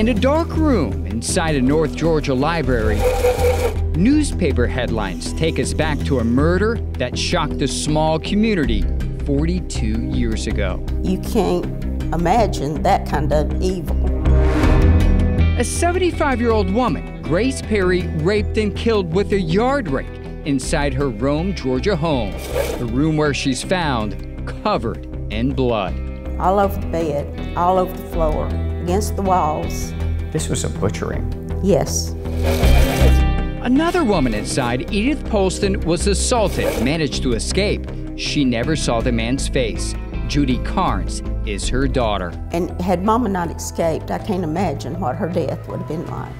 In a dark room inside a North Georgia library, newspaper headlines take us back to a murder that shocked the small community 42 years ago. You can't imagine that kind of evil. A 75-year-old woman, Grace Perry, raped and killed with a yard rake inside her Rome, Georgia home, the room where she's found covered in blood. All over the bed, all over the floor, against the walls. This was a butchering. Yes. Another woman inside, Edith Polston, was assaulted, managed to escape. She never saw the man's face. Judy Carnes is her daughter. And had Mama not escaped, I can't imagine what her death would have been like.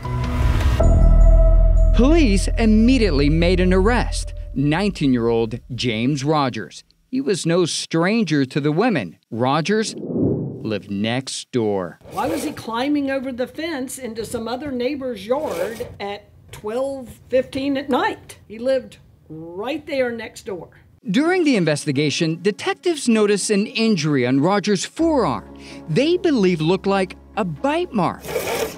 Police immediately made an arrest. 19-year-old James Rogers. He was no stranger to the women. Rogers lived next door. Why was he climbing over the fence into some other neighbor's yard at 12:15 at night? He lived right there next door. During the investigation, detectives notice an injury on Rogers' forearm they believe looked like a bite mark.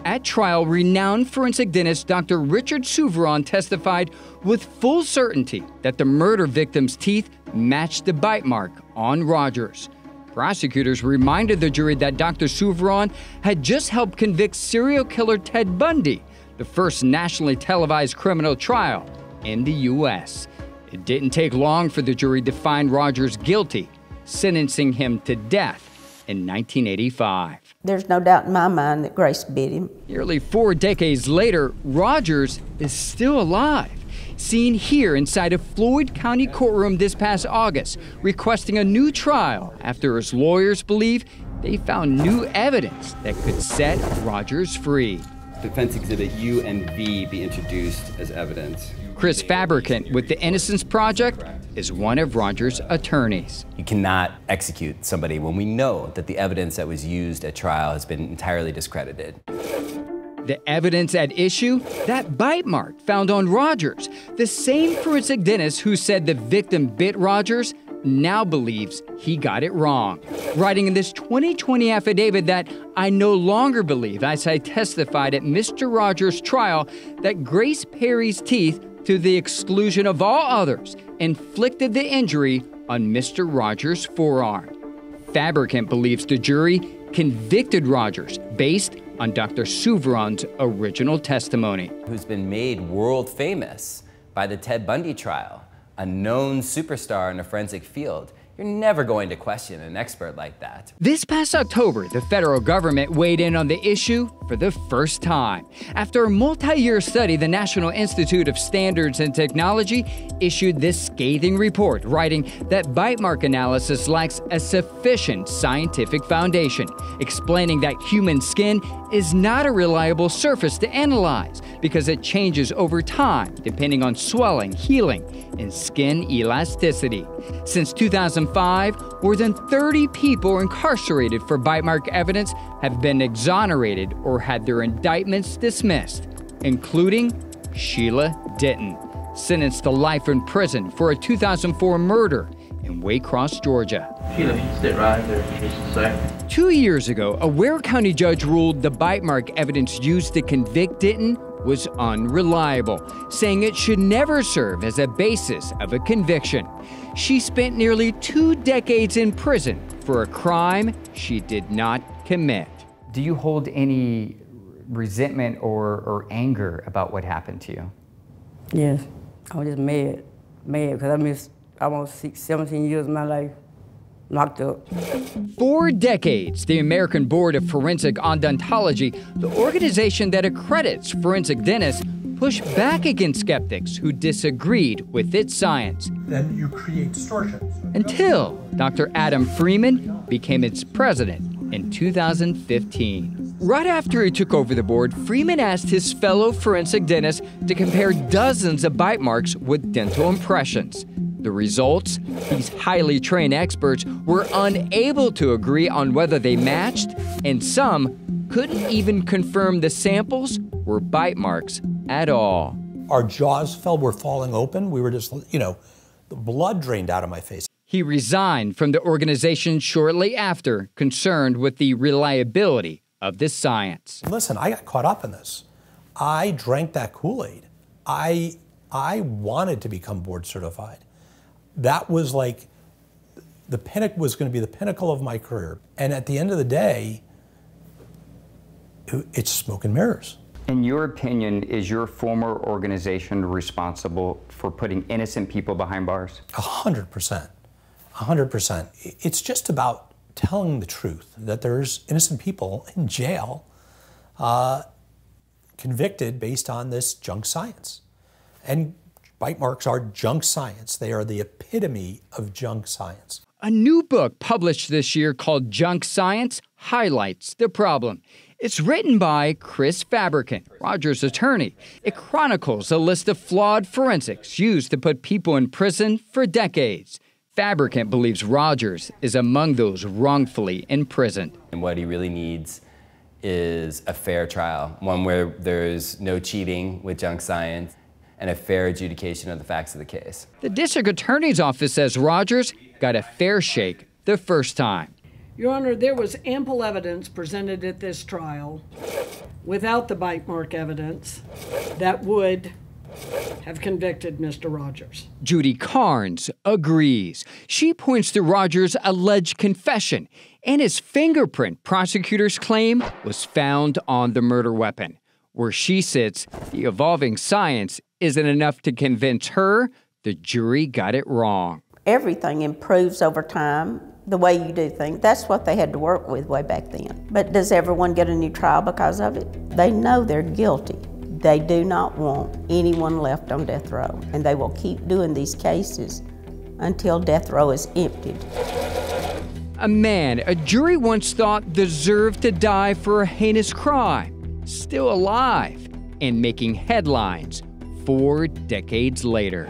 At trial, renowned forensic dentist Dr. Richard Souveron testified with full certainty that the murder victim's teeth matched the bite mark on Rogers. Prosecutors reminded the jury that Dr. Souveron had just helped convict serial killer Ted Bundy, the first nationally televised criminal trial in the U.S. It didn't take long for the jury to find Rogers guilty, sentencing him to death in 1985. There's no doubt in my mind that Grace bit him. Nearly 4 decades later, Rogers is still alive, seen here inside a Floyd County courtroom this past August, requesting a new trial after his lawyers believe they found new evidence that could set Rogers free. Defense Exhibit U and V be introduced as evidence. Chris Fabricant with the Innocence Project is one of Rogers' attorneys. You cannot execute somebody when we know that the evidence that was used at trial has been entirely discredited. The evidence at issue? That bite mark found on Rogers. The same forensic dentist who said the victim bit Rogers now believes he got it wrong, writing in this 2020 affidavit that I no longer believe, as I testified at Mr. Rogers' trial, that Grace Perry's teeth, to the exclusion of all others, inflicted the injury on Mr. Rogers' forearm. Fabricant believes the jury convicted Rogers based on Dr. Souveron's original testimony. Who's been made world famous by the Ted Bundy trial, a known superstar in the forensic field. You're never going to question an expert like that. This past October, the federal government weighed in on the issue for the first time. After a multi-year study, the National Institute of Standards and Technology issued this scathing report, writing that bite mark analysis lacks a sufficient scientific foundation, explaining that human skin is not a reliable surface to analyze because it changes over time depending on swelling, healing, and skin elasticity. Since 2005, more than 30 people incarcerated for bite mark evidence have been exonerated or had their indictments dismissed, including Sheila Denton, sentenced to life in prison for a 2004 murder in Waycross, Georgia. Sheila, you sit right there, just a second. 2 years ago, a Ware County judge ruled the bite mark evidence used to convict Denton was unreliable, saying it should never serve as a basis of a conviction. She spent nearly 2 decades in prison for a crime she did not commit. Do you hold any resentment or anger about what happened to you? Yes, I was just mad because I missed almost 17 years of my life. Locked up. 4 decades, the American Board of Forensic Odontology, the organization that accredits forensic dentists, pushed back against skeptics who disagreed with its science. Then you create distortions. Until Dr. Adam Freeman became its president in 2015. Right after he took over the board, Freeman asked his fellow forensic dentists to compare dozens of bite marks with dental impressions. The results? These highly trained experts were unable to agree on whether they matched, and some couldn't even confirm the samples were bite marks at all. Our jaws were falling open. We were just, you know, the blood drained out of my face. He resigned from the organization shortly after, concerned with the reliability of this science. Listen, I got caught up in this. I drank that Kool-Aid. I wanted to become board certified. That was like, the pinnacle was going to be the pinnacle of my career. And at the end of the day, it's smoke and mirrors. In your opinion, is your former organization responsible for putting innocent people behind bars? 100%. 100%. It's just about telling the truth that there's innocent people in jail convicted based on this junk science. And bite marks are junk science. They are the epitome of junk science. A new book published this year called Junk Science highlights the problem. It's written by Chris Fabricant, Rogers' attorney. It chronicles a list of flawed forensics used to put people in prison for decades. Fabricant believes Rogers is among those wrongfully imprisoned. And what he really needs is a fair trial, one where there's no cheating with junk science and a fair adjudication of the facts of the case. The district attorney's office says Rogers got a fair shake the first time. Your Honor, there was ample evidence presented at this trial, without the bite mark evidence, that would have convicted Mr. Rogers. Judy Carnes agrees. She points to Rogers' alleged confession and his fingerprint, prosecutors claim, was found on the murder weapon. Where she sits, the evolving science isn't enough to convince her the jury got it wrong. Everything improves over time. The way you do things. That's what they had to work with way back then. But does everyone get a new trial because of it? They know they're guilty. They do not want anyone left on death row, and they will keep doing these cases until death row is emptied. A man a jury once thought deserved to die for a heinous crime, still alive and making headlines 4 decades later.